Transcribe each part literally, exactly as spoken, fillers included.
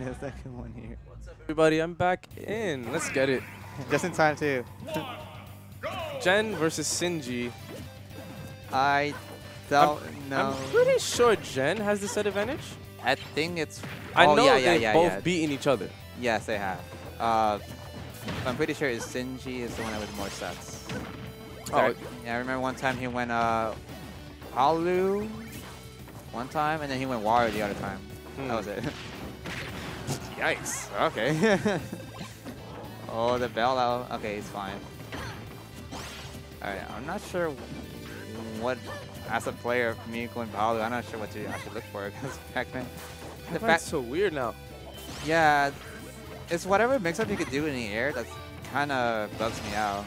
made a second one here. What's up, everybody? I'm back in. Let's get it. Just in time, too. Gen versus Sinji. I don't I'm, know. I'm pretty sure Gen has the set advantage. I think it's... I oh, know yeah, yeah, they've yeah, both yeah. beaten each other. Yes, they have. Uh, I'm pretty sure it's Sinji is the one with more sets. Oh, yeah, I remember one time he went uh, Palu one time, and then he went Wario the other time. Hmm. That was it. Yikes. Okay. Oh, the bell out. Okay, it's fine. Alright, I'm not sure what, as a player, me going Palu, I'm not sure what to, I should look for against Pac-Man. That's so weird now. Yeah, it's whatever mix-up you could do in the air that kind of bugs me out.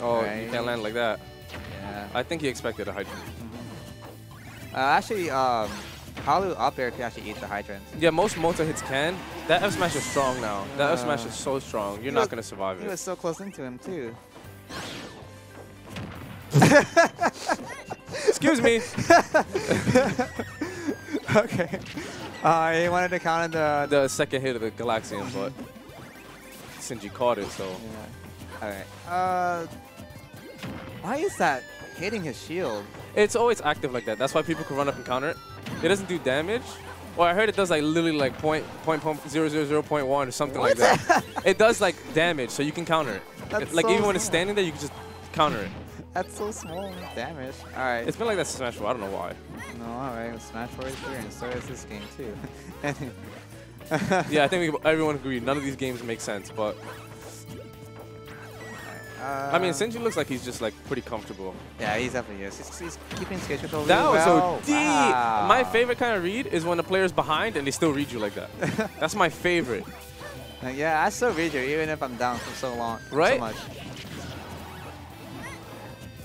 Oh, right. You can't land like that. Yeah. I think he expected a hydrant. Mm-hmm. uh, actually, um, Palu up air can actually eat the hydrant. Yeah, most Mota hits can. That F Smash is strong now. That uh, F Smash is so strong. You're not was, gonna survive he it. He was so close into him too. Excuse me. Okay. Uh, he wanted to counter the the second hit of the Galaxian, but Sinji caught it. So. Yeah. Alright. Uh, why is that hitting his shield? It's always active like that. That's why people can run up and counter it. It doesn't do damage. Well, I heard it does like literally like point point point zero zero zero point one or something what? like that. It does like damage, so you can counter it. That's like so even small. when it's standing there, you can just counter it. That's so small damage. Alright. It's been like that since Smash four. I don't know why. No, alright. Smash four is here, and so is this game too. Yeah, I think we, everyone agreed. None of these games make sense, but. Uh, I mean, Sinji looks like he's just like pretty comfortable. Yeah, he's definitely is. He's, he's keeping stage control. That really was well. so deep. Wow. My favorite kind of read is when the player's behind and they still read you like that. That's my favorite. Uh, yeah, I still read you even if I'm down for so long, right? So much.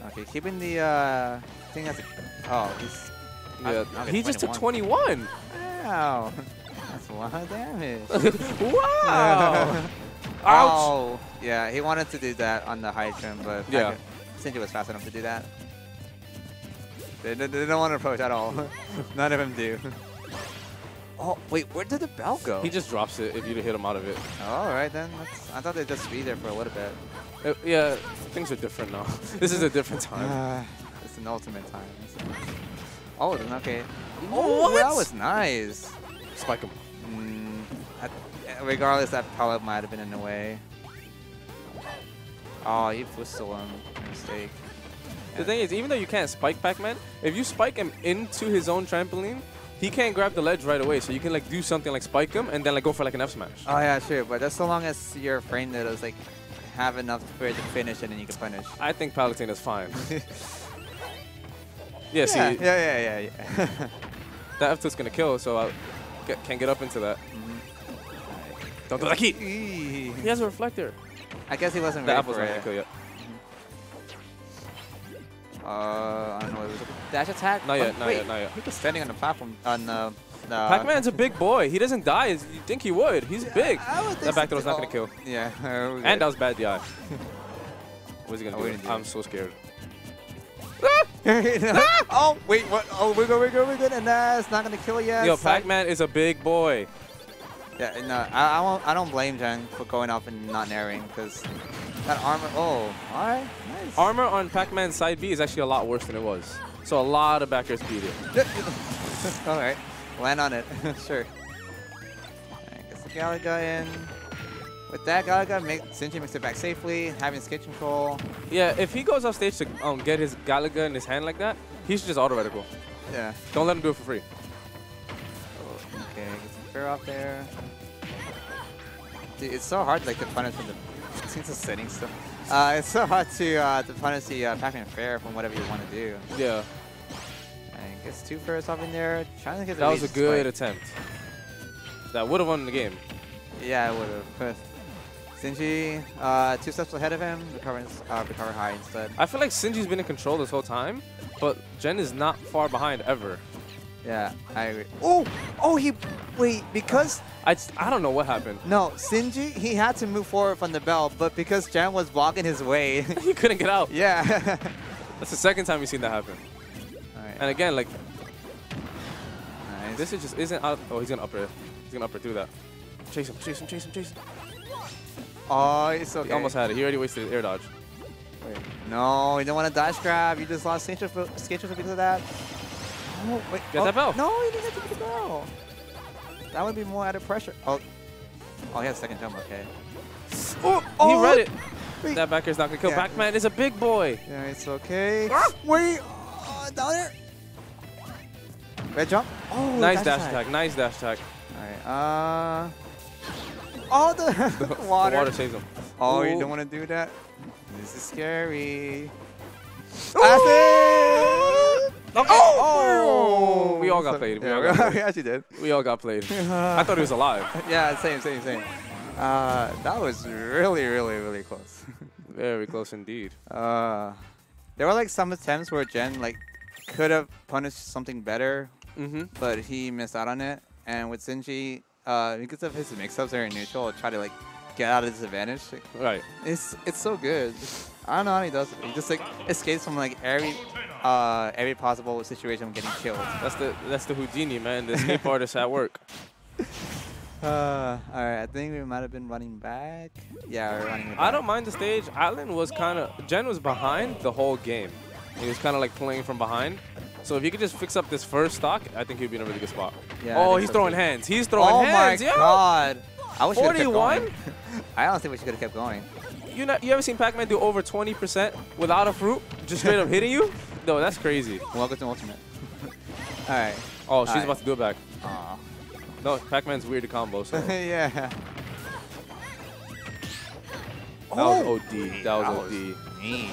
Okay, keeping the uh, thing as a oh, he's yeah. I'm, okay, he just took twenty-one. Wow, that's a lot of damage. Wow. Ouch. Oh, yeah, he wanted to do that on the high trim, but yeah. Sinji was fast enough to do that. They, they, they don't want to approach at all. None of them do. Oh, wait, where did the bell go? He just drops it if you hit him out of it. Oh, all right, then. Let's, I thought they'd just be there for a little bit. It, yeah, things are different now. This is a different time. Uh, it's an ultimate time. Oh, then, okay. Oh, that was nice. Spike him. Mm, I Regardless, that pallet might have been in the way. Oh, you whistled on mistake. The yeah. thing is, even though you can't spike Pac-Man, if you spike him into his own trampoline, he can't grab the ledge right away. So you can like do something like spike him and then like go for like an F smash. Oh yeah, sure. But that's so long as you're framed that it's like have enough for it to finish and then you can punish. I think Palatine is fine. yeah, yeah, see, yeah, yeah, yeah, yeah. That F tilt's gonna kill, so I can't get up into that. Mm-hmm. Don't do that key. He has a reflector. I guess he wasn't ready for it. Kill yet. Uh, I don't know. It was a dash attack? Not yet, oh, not wait. yet, not yet. He was standing on the platform. On the, the Pac-Man's a big boy. He doesn't die. You think he would? He's yeah, big. I would think that back throw's not gonna kill. Yeah. And good. that was bad D I. What's he gonna oh, do? I'm so scared. Oh wait, what? Oh, wiggle, wiggle, wiggle, and that's not gonna kill yet. Yo, Pac-Man is a big boy. Yeah, no, I, I, won't, I don't blame Gen for going off and not narrating because that armor. Oh, all right, nice. Armor on Pac-Man's side B is actually a lot worse than it was. So a lot of backers beat it. All right, land on it. Sure. All right, gets the Galaga in. With that Galaga, make, Sinji makes it back safely, having stage control. Yeah, if he goes off stage to um, get his Galaga in his hand like that, he should just auto-reticle. Yeah. Don't let him do it for free. Oh, okay. Fair off there. Dude, it's so hard like to punish from the since the setting stuff. Uh, it's so hard to uh, to punish the uh, Pac-Man fair from whatever you want to do. Yeah. I guess two fairs off in there, trying to get. That was a good spike. attempt. That would have won the game. Yeah, it would have. Sinji, uh, two steps ahead of him, recovering, uh, recover high instead. I feel like Sinji's been in control this whole time, but Gen is not far behind ever. Yeah, I agree. Oh, oh, he wait because I I don't know what happened. No, Sinji he had to move forward from the bell, but because Gen was blocking his way, he couldn't get out. Yeah, that's the second time we've seen that happen. All right. And again, like nice. This is just isn't out. Oh, he's gonna up air. He's gonna upper through that. Chase him, chase him, chase him, chase him. Oh, it's okay. He almost had it. He already wasted his air dodge. Wait. No, he didn't want to dash grab. You just lost skate trip because of that. Oh, wait. Get oh, that bell. No, he didn't get the bell. That would be more out of pressure. Oh, oh, he had a second jump. Okay. Oh, oh, he read it. Wait. That back air's not gonna kill. Yeah. Pac-Man is a big boy. Yeah, it's okay. Ah, wait, oh, down there. Red jump. Oh, nice dash, dash attack. attack. Nice dash attack. All right. Uh. Oh, the, the water. The water saves him. Oh, Ooh. you don't want to do that. This is scary. Oh! Okay. Oh! We all got so, played. We, yeah, all got played. we actually did. We all got played. I thought he was alive. Yeah, same, same, same. Uh, that was really, really, really close. Very close indeed. Uh, there were like some attempts where Gen like could have punished something better, mm-hmm. but he missed out on it. And with Sinji, uh, because of his mix-ups there in neutral, try to like get out of disadvantage. Like, right. It's it's so good. I don't know how he does it. He just like escapes from like every uh, every possible situation of getting killed. That's the that's the Houdini, man. The escape artist at work. Uh, all right, I think we might have been running back. Yeah, we're running back. I don't mind the stage. Island was kind of... Gen was behind the whole game. He was kind of like playing from behind. So if he could just fix up this first stock, I think he'd be in a really good spot. Yeah, oh, he's so throwing too. hands. He's throwing oh hands. Oh, my yo. God. I wish forty-one? Kept going. I honestly wish he could have kept going. You not, you ever seen Pac-Man do over twenty percent without a fruit? Just straight up hitting you? No, that's crazy. Welcome to Ultimate. All right. Oh, she's right. about to do it back. Aw. No, Pac-Man's weird to combo, so... yeah. That oh. was O D. That was that O D. Was mean.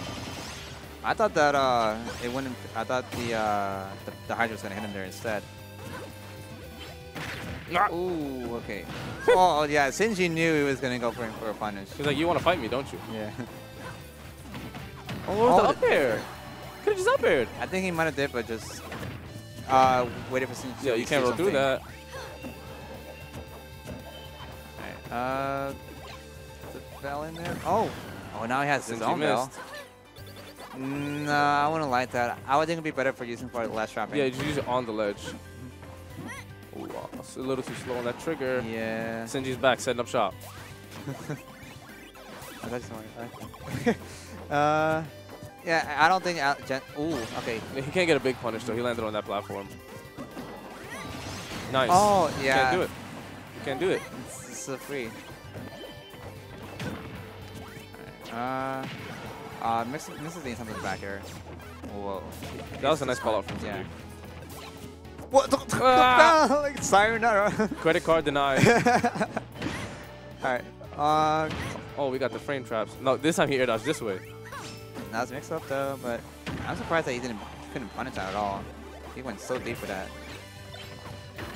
I thought that uh, it wouldn't... I thought the, uh, the, the Hydra was going to hit him there instead. Ah. Ooh, okay. Oh, yeah, Sinji knew he was going to go for him for a punish. He's like, you want to fight me, don't you? Yeah. Oh, what was oh, the up air? Could have just up aired. I think he might have did, but just... Uh, waited for Sinji to Yeah, you can't roll through that. Uh, the bell in there. Oh, oh! Now he has Since his own bell. No, I wouldn't like that. I would think it'd be better for using for the last trapping. Yeah, you use it on the ledge. Oh, wow. It's a little too slow on that trigger. Yeah. Sinji's back, setting up shop. I thought you were Uh, yeah, I don't think. I, Gen Ooh, okay. He can't get a big punish though. He landed on that platform. Nice. Oh yeah. You can't do it. You can't do it. Free. Uh, uh, Mix is doing something back here. Whoa. That was a nice call out from Sinji. What? Ah! Like sayonara. Credit card denied. Alright. Uh, oh, we got the frame traps. No, this time he air dodged this way. That was mixed up though, but I'm surprised that he didn't couldn't punish that at all. He went so deep with that.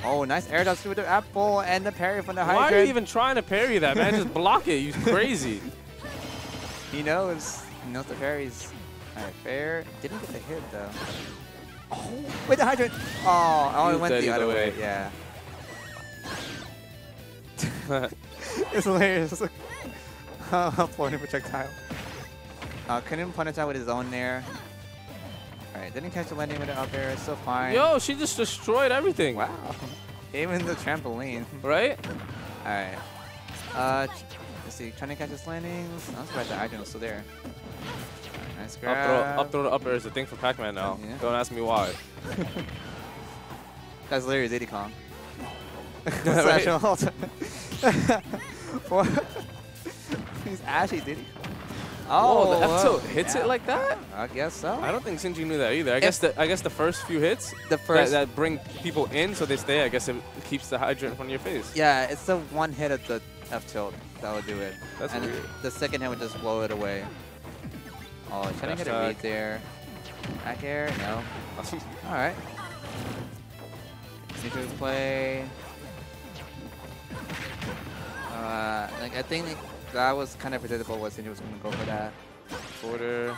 Oh, nice air dodge through the apple and the parry from the Hydra. Why are you even trying to parry that, man? Just block it. You're crazy. He knows. He knows the parries. All right, fair. Didn't get the hit, though. Oh, wait, the Hydra. Oh, oh it went the other way. way. Yeah. It's hilarious. Uh, floating projectile. Uh, couldn't punish that with his own there. Alright, didn't catch the landing with it up there, it's still fine. Yo, she just destroyed everything. Wow. Even the trampoline. Right? Alright. Uh, let's see, trying to catch his landings. I'm surprised the Hydra was still there. Nice grab. Up throw, up throw to up air is the thing for Pac-Man now. Yeah. Don't ask me why. That's literally Diddy Kong. That's What? He's actually Diddy Kong. Oh, Whoa, the F-Tilt hits yeah. it like that? I guess so. I don't think Sinji knew that either. I if guess the I guess the first few hits the first that, that bring people in so they stay, I guess it keeps the Hydra in front of your face. Yeah, it's the one hit at the F-Tilt that would do it. That's and weird. The second hit would just blow it away. Oh, trying Dash to get a read there. Back air? No. All right. Secret play. Uh, like I think... That was kind of predictable what Sinji was going to go for that. Quarter.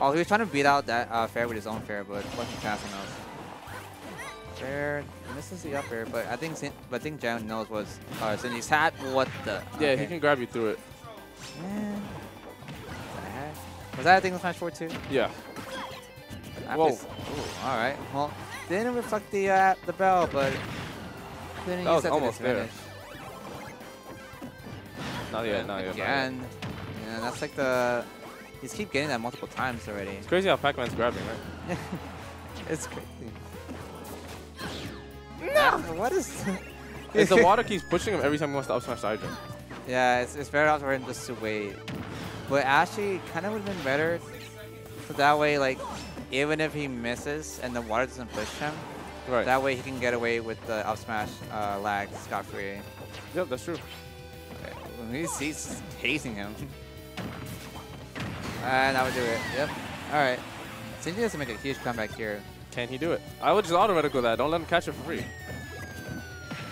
Oh, he was trying to beat out that uh, fair with his own fair, but fucking fast enough. Fair misses the up air, but I think Sin but I think Jam knows what's uh, Sinji's hat. What the? Yeah, okay. He can grab you through it. Yeah. What the heck? Was that a thing in Smash four too? Yeah. That Whoa. Ooh, all right. Well, didn't reflect the uh, the bell, but couldn't use that to his finish. That was almost fair. Not yet, not yet. Again. Yeah, that's like the... He's keep getting that multiple times already. It's crazy how Pac-Man's grabbing, right? It's crazy. No! What is... It's the water keeps pushing him every time he wants to up smash the item. Yeah, it's, it's better off for him just to wait. But actually, kind of would have been better. So that way, like, even if he misses and the water doesn't push him, right. That way he can get away with the up smash uh, lag scot-free. Yep, that's true. He's, he's hazing him. And I would do it. Yep. Alright. Sinji has to make a huge comeback here. Can he do it? I would just auto-reticle that. Don't let him catch it for free.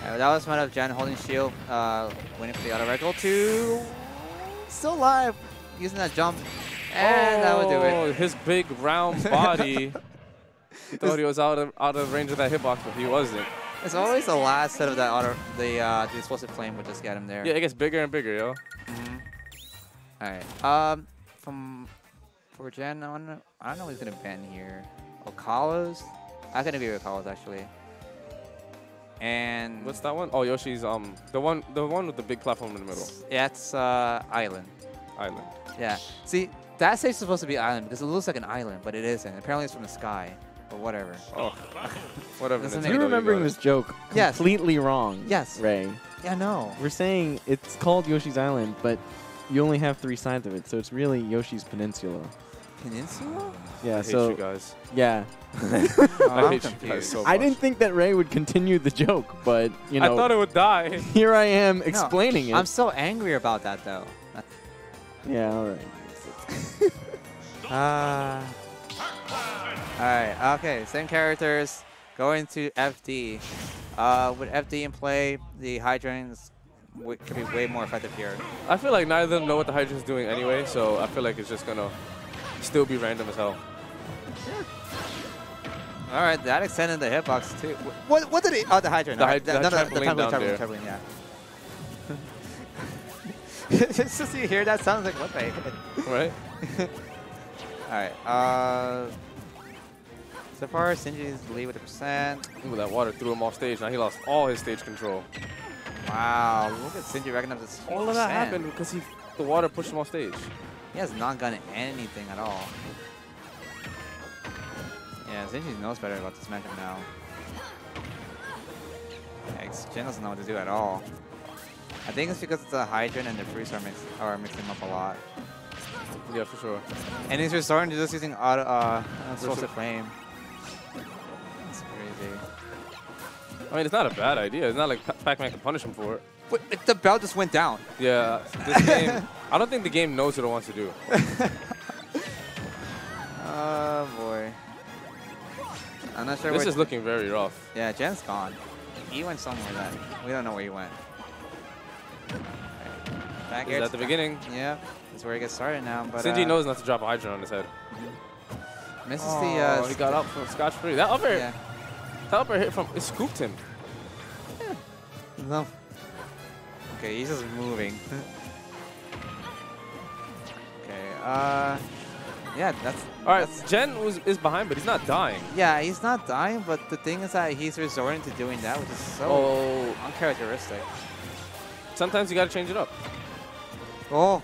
Right, that was one of Gen holding shield, uh, waiting for the auto-reticle to... Still alive! Using that jump. And oh, that would do it. Oh, his big round body. He thought he was out of, out of range of that hitbox, but he wasn't. It's always the last set of that auto, the, uh, the explosive flame would just get him there. Yeah, it gets bigger and bigger, yo. Mm-hmm. Alright. Um, from... For Gen, I don't know, I don't know who's going to ban here. Okalos? I can agree with Okalos, actually. And... What's that one? Oh, Yoshi's, um... The one the one with the big platform in the middle. Yeah, it's, uh, Island. Island. Yeah. See, that stage is supposed to be Island, because it looks like an island, but it isn't. Apparently it's from the sky. But whatever. Oh. Whatever. You're remembering this joke completely yes. wrong, Yes. Ray. Yeah, no. We're saying it's called Yoshi's Island, but you only have three sides of it, so it's really Yoshi's Peninsula. Peninsula? Yeah, I so... I hate you guys. Yeah. oh, I hate you guys so much. I didn't think that Ray would continue the joke, but, you know... I thought it would die. Here I am explaining no, it. I'm so angry about that, though. Yeah, all right. Ah... uh, Alright, okay, same characters, going to F D. Uh, with F D in play, the Hydrants could be way more effective here. I feel like neither of them know what the Hydrant's doing anyway, so I feel like it's just gonna still be random as hell. Yeah. Alright, that extended the hitbox too. What, what did it? Oh, the Hydrant. The, right, the, the, no, no, the trampoline, trampoline, trampoline, yeah. Just as you hear that, sounds like what they hit. Right? Alright, uh, so far Sinji's lead with a percent. Ooh, that water threw him off stage. Now he lost all his stage control. Wow, look at Sinji racking up this. All of that happened because he, the water pushed him off stage. He has not gotten anything at all. Yeah, Sinji knows better about this matchup now. X Gen doesn't know what to do at all. I think it's because the Hydrant and the Freeze are, mix are mixing him up a lot. Yeah, for sure. And he's restoring to just using auto, uh, explosive flame. That's crazy. I mean, it's not a bad idea. It's not like Pac-Man can punish him for it. But it, the bell just went down. Yeah, this game. I don't think the game knows what it wants to do. Oh boy. I'm not sure. This is looking very rough. Yeah, Jen's gone. He went somewhere that we don't know where he went. Back here at the beginning. Yeah. That's where he gets started now. But, Sinji uh, knows not to drop a Hydrant on his head. Misses oh, the... Uh, he got up from Scotch Free. That upper, yeah. that upper hit from... It scooped him. Yeah. No. Okay, he's just moving. Okay, uh... Yeah, that's... Alright, Gen was, is behind, but he's not dying. Yeah, he's not dying, but the thing is that he's resorting to doing that, which is so oh. uncharacteristic. Sometimes you gotta change it up. Oh.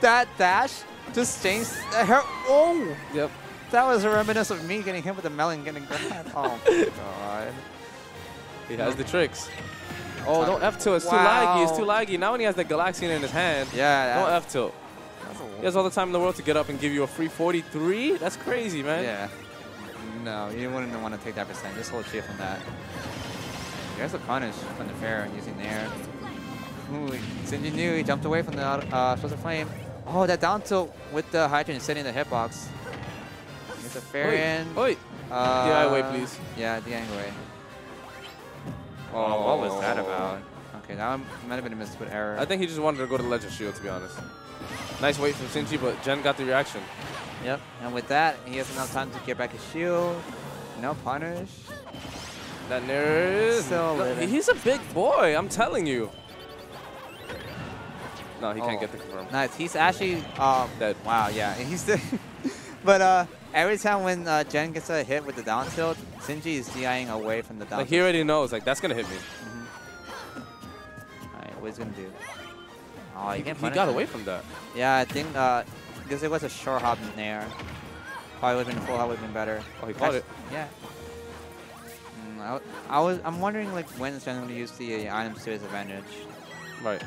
That dash just changed her. Oh! Yep. That was a reminiscent of me getting hit with a melon, getting grabbed. Oh, my God. He has the tricks. Oh, don't F-tilt. It's wow. too laggy. It's too laggy. Now when he has the Galaxian in his hand, yeah, don't F-tilt. He has all the time in the world to get up and give you a free forty-three. That's crazy, man. Yeah. No, you wouldn't want to take that percent. Just hold shift from that. There's a punish from the fair using the air. Ooh, Sinji knew he jumped away from the uh, explosive flame. Oh, that down tilt with the Hydrant setting the hitbox. It's a fair end. Oi! Uh, D I away, please. Yeah, D I away. Oh, oh, what was that about? Okay, now I might have been a missed with error. I think he just wanted to go to the Legend Shield, to be honest. Nice wait from Sinji, but Gen got the reaction. Yep, and with that, he has enough time to get back his shield. No punish. That nerd. So he's a big boy, I'm telling you. No, he oh. can't get the confirm. Nice. He's actually um, dead. Wow, yeah. He's dead. But uh, every time when uh, Gen gets a hit with the down tilt, Sinji is D I-ing away from the down tilt. Like, he already knows. Like, that's going to hit me. Mm-hmm. All right, what is he going to do? Oh, you he, he got him. away from that. Yeah, I think uh, because it was a short hop in there. Probably would have been a full hop would have been better. Oh, he caught it. Yeah. Mm, I, I was. I'm wondering like when it's going to use the items to his advantage. Right.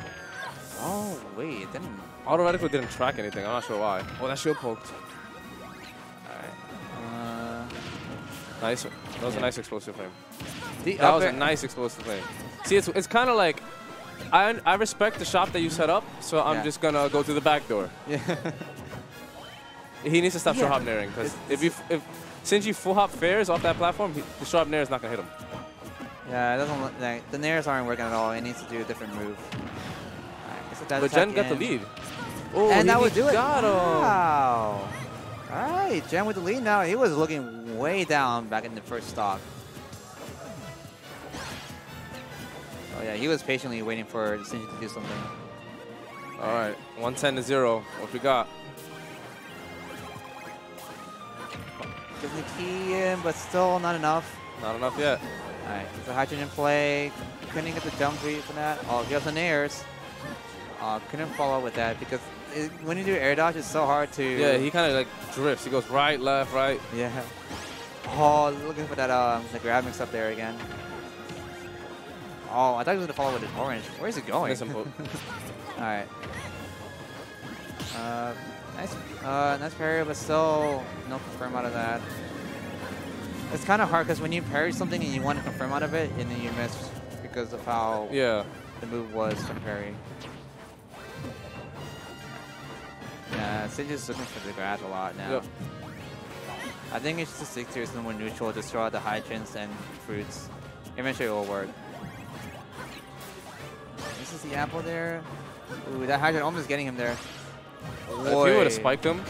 Oh wait, it didn't. Automatically didn't track anything. I'm not sure why. Oh, that shield poked. Alright. Uh, nice. That was yeah. a nice explosive flame. The that was a nice explosive flame. See, it's it's kind of like. I, I respect the shop that you set up, so I'm yeah. just gonna go through the back door. Yeah. He needs to stop yeah. short hop nairing, because if you if Sinji full hop fares off that platform, he, the short hop nair is not gonna hit him. Yeah, it doesn't look like the nairs aren't working at all. He needs to do a different move. Right, but Gen got in. the lead. Oh, and that would do it. Got him. Wow. All right, Gen with the lead now. He was looking way down back in the first stock. Oh yeah, he was patiently waiting for Sinji to do something. All right, one ten to zero. What we got? Gets the key in, but still not enough. Not enough yet. All right, it's a hydrogen play. Couldn't get the jump read for that. Oh, he has an airs. Uh, couldn't follow up with that because it, when you do air dodge, it's so hard to. Yeah, he kind of like drifts. He goes right, left, right. Yeah. Oh, looking for that um, the grab mix up there again. Oh, I thought he was going to follow with an orange. Where is it going? Alright. Uh, nice uh, nice parry, but still no confirm out of that. It's kind of hard because when you parry something and you want to confirm out of it, and then you miss because of how yeah. the move was from parry. Yeah, Sinji's looking for the grab a lot now. Yep. I think it's just stick to someone neutral, just throw out the hydrants and fruits. Eventually it will work. This is the apple there. Ooh, that hydrant almost getting him there. Boy. If he would have spiked him.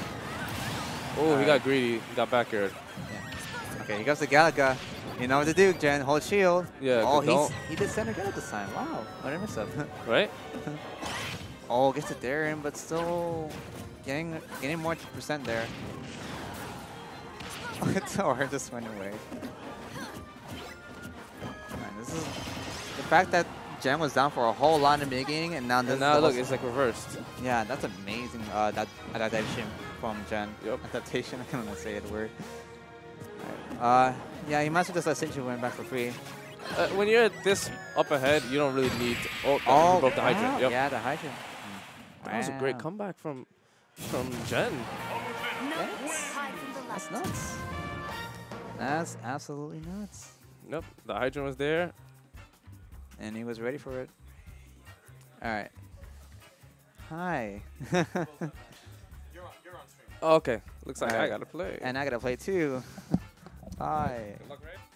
Oh, uh, he got greedy. Got back aired. Yeah. Okay, he goes to Galaga. You know what to do, Gen. Hold shield. Yeah. Oh, he's, he did center Galaga this time. Wow. What a miss up. Right? Oh, gets it there in, but still getting getting more percent there. It's so hard. Just went away. Man, this is the fact that. Gen was down for a whole lot in the beginning, and now this. And now look, it's like reversed. Yeah, that's amazing. Uh, that adaptation from Gen. Yep. Adaptation. I can't say that word. Uh, yeah, you must have just let Sinji win back for free. Uh, when you're this up ahead, you don't really need. To, oh, oh broke the wow. hydrant. Yep. Yeah, the hydrant. Mm. That wow. was a great comeback from from Gen. That's, that's nuts. That's absolutely nuts. Nope, the hydrant was there. And he was ready for it. All right. Hi. You're on, you're on stream. Okay. Looks like right. I gotta play. And I gotta play too. Bye. Good luck, Ray.